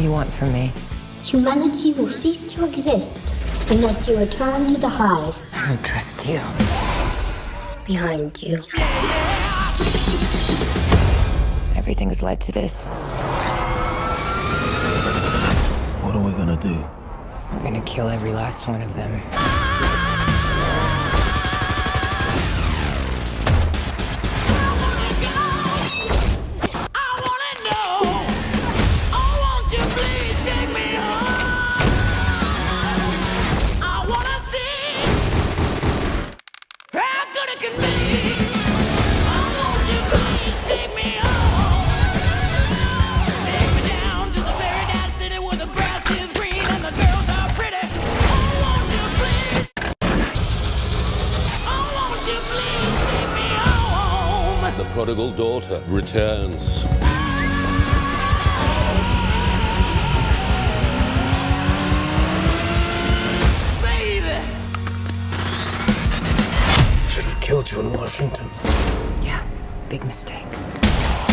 do you want from me? Humanity will cease to exist unless you return to the hive. I don't trust you. Behind you. Everything's led to this. What are we gonna do? We're gonna kill every last one of them. The prodigal daughter returns. Baby! Should have killed you in Washington. Yeah, big mistake.